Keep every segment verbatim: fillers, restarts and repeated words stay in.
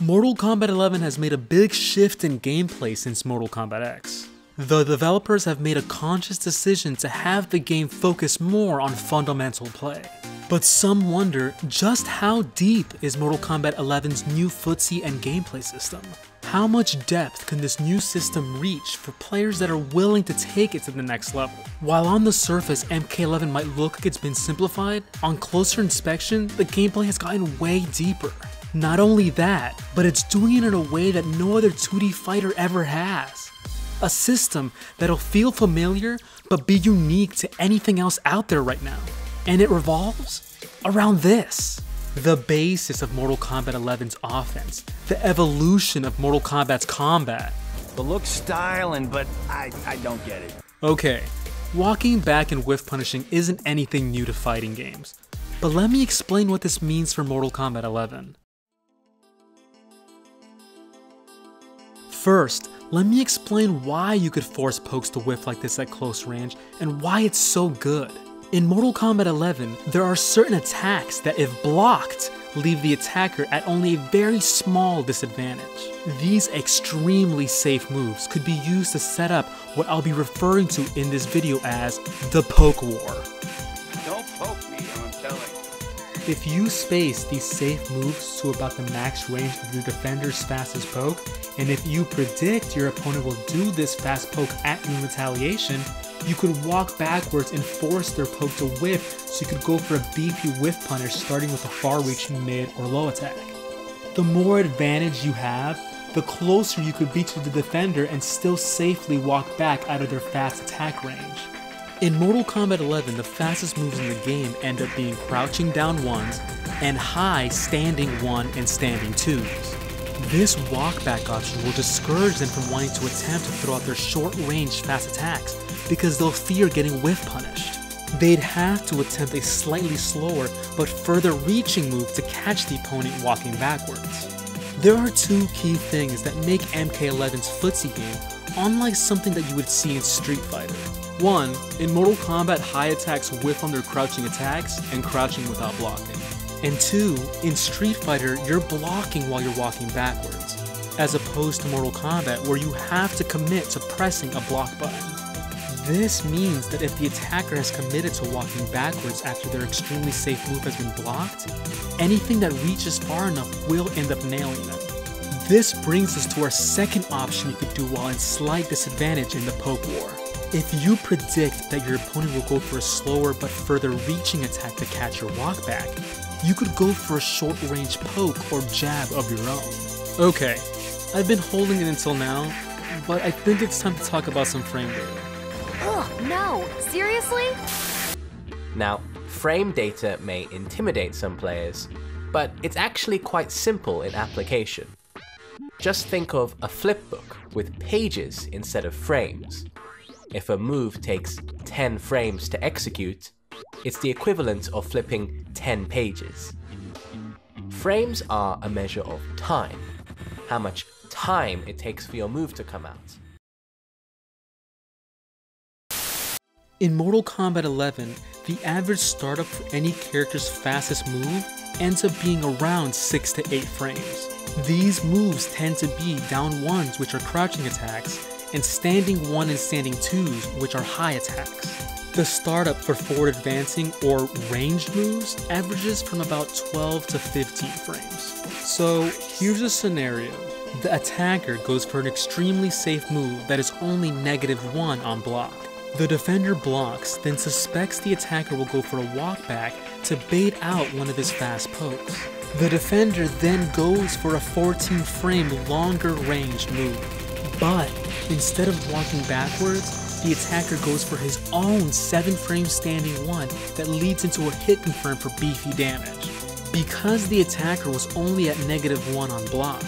Mortal Kombat eleven has made a big shift in gameplay since Mortal Kombat X. The developers have made a conscious decision to have the game focus more on fundamental play. But some wonder just how deep is Mortal Kombat eleven's new footsie and gameplay system? How much depth can this new system reach for players that are willing to take it to the next level? While on the surface M K eleven might look like it's been simplified, on closer inspection, the gameplay has gotten way deeper. Not only that, but it's doing it in a way that no other two D fighter ever has. A system that'll feel familiar, but be unique to anything else out there right now. And it revolves around this. The basis of Mortal Kombat eleven's offense, the evolution of Mortal Kombat's combat. The look's styling, but I, I don't get it. Okay, walking back and whiff punishing isn't anything new to fighting games, but let me explain what this means for Mortal Kombat eleven. First, let me explain why you could force pokes to whiff like this at close range and why it's so good. In Mortal Kombat eleven, there are certain attacks that, if blocked, leave the attacker at only a very small disadvantage. These extremely safe moves could be used to set up what I'll be referring to in this video as the poke war. Don't poke me, I'm telling. If you space these safe moves to about the max range of the defender's fastest poke, and if you predict your opponent will do this fast poke at you in retaliation, you could walk backwards and force their poke to whiff, so you could go for a beefy whiff punish starting with a far-reaching mid or low attack. The more advantage you have, the closer you could be to the defender and still safely walk back out of their fast attack range. In Mortal Kombat eleven, the fastest moves in the game end up being crouching down ones and high standing one and standing twos. This walkback option will discourage them from wanting to attempt to throw out their short-range fast attacks, because they'll fear getting whiff punished. They'd have to attempt a slightly slower but further reaching move to catch the opponent walking backwards. There are two key things that make M K eleven's footsie game unlike something that you would see in Street Fighter. One, in Mortal Kombat, high attacks whiff on their crouching attacks and crouching without blocking. And two, in Street Fighter, you're blocking while you're walking backwards, as opposed to Mortal Kombat where you have to commit to pressing a block button. This means that if the attacker has committed to walking backwards after their extremely safe move has been blocked, anything that reaches far enough will end up nailing them. This brings us to our second option you could do while in slight disadvantage in the poke war. If you predict that your opponent will go for a slower but further reaching attack to catch your walk back, you could go for a short range poke or jab of your own. Okay, I've been holding it until now, but I think it's time to talk about some frame data. Ugh, no! Seriously? Now, frame data may intimidate some players, but it's actually quite simple in application. Just think of a flipbook with pages instead of frames. If a move takes ten frames to execute, it's the equivalent of flipping ten pages. Frames are a measure of time, how much time it takes for your move to come out. In Mortal Kombat eleven, the average startup for any character's fastest move ends up being around six to eight frames. These moves tend to be down ones, which are crouching attacks, and standing one and standing twos, which are high attacks. The startup for forward advancing or ranged moves averages from about twelve to fifteen frames. So here's a scenario. The attacker goes for an extremely safe move that is only negative one on block. The defender blocks, then suspects the attacker will go for a walkback to bait out one of his fast pokes. The defender then goes for a fourteen frame longer range move, but instead of walking backwards, the attacker goes for his own seven frame standing one that leads into a hit confirm for beefy damage. Because the attacker was only at negative one on block,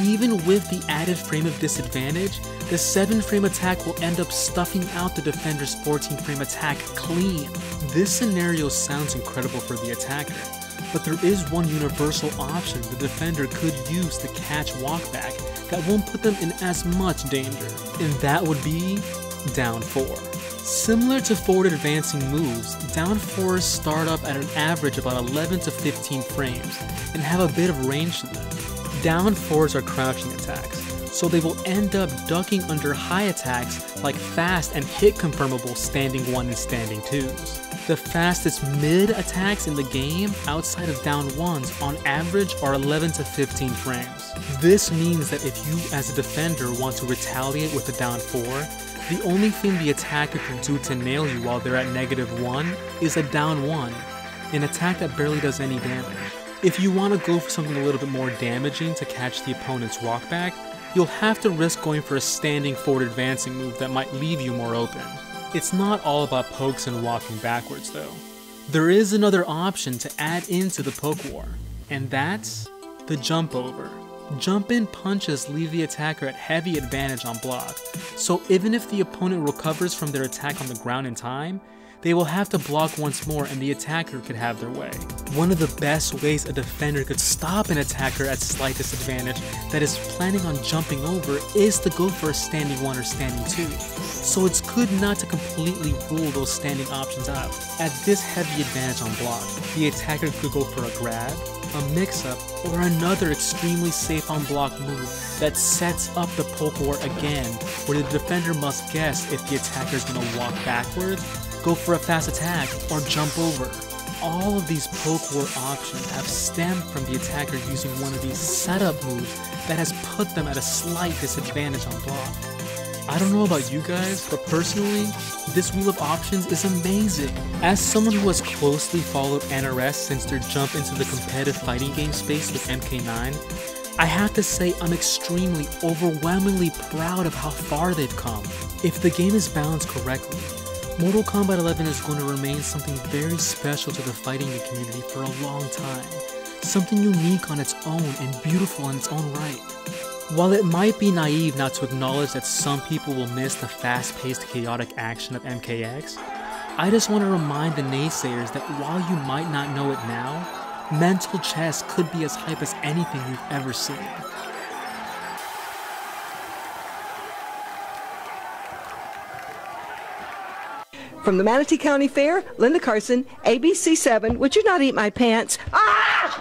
even with the added frame of disadvantage, the seven frame attack will end up stuffing out the defender's fourteen frame attack clean. This scenario sounds incredible for the attacker, but there is one universal option the defender could use to catch walkback that won't put them in as much danger, and that would be down four. Similar to forward advancing moves, down fours start up at an average about eleven to fifteen frames and have a bit of range to them. Down fours are crouching attacks, so they will end up ducking under high attacks like fast and hit confirmable standing one and standing twos. The fastest mid attacks in the game outside of down ones on average are eleven to fifteen frames. This means that if you as a defender want to retaliate with a down four, the only thing the attacker can do to nail you while they're at negative one is a down one, an attack that barely does any damage. If you want to go for something a little bit more damaging to catch the opponent's walk back, you'll have to risk going for a standing forward advancing move that might leave you more open. It's not all about pokes and walking backwards though. There is another option to add into the poke war, and that's the jump over. Jump in punches leave the attacker at heavy advantage on block, so even if the opponent recovers from their attack on the ground in time, they will have to block once more and the attacker could have their way. One of the best ways a defender could stop an attacker at slight disadvantage that is planning on jumping over is to go for a standing one or standing two. So it's good not to completely rule those standing options out. At this heavy advantage on block, the attacker could go for a grab, a mix-up, or another extremely safe on-block move that sets up the poke war again, where the defender must guess if the attacker is going to walk backwards, go for a fast attack, or jump over. All of these poke war options have stemmed from the attacker using one of these setup moves that has put them at a slight disadvantage on block. I don't know about you guys, but personally, this wheel of options is amazing. As someone who has closely followed N R S since their jump into the competitive fighting game space with M K nine, I have to say I'm extremely, overwhelmingly proud of how far they've come. If the game is balanced correctly, Mortal Kombat eleven is going to remain something very special to the fighting game community for a long time, something unique on its own and beautiful in its own right. While it might be naive not to acknowledge that some people will miss the fast-paced, chaotic action of M K X, I just want to remind the naysayers that while you might not know it now, mental chess could be as hype as anything you've ever seen. From the Manatee County Fair, Linda Carson, A B C seven, Would You Not Eat My Pants? Ah!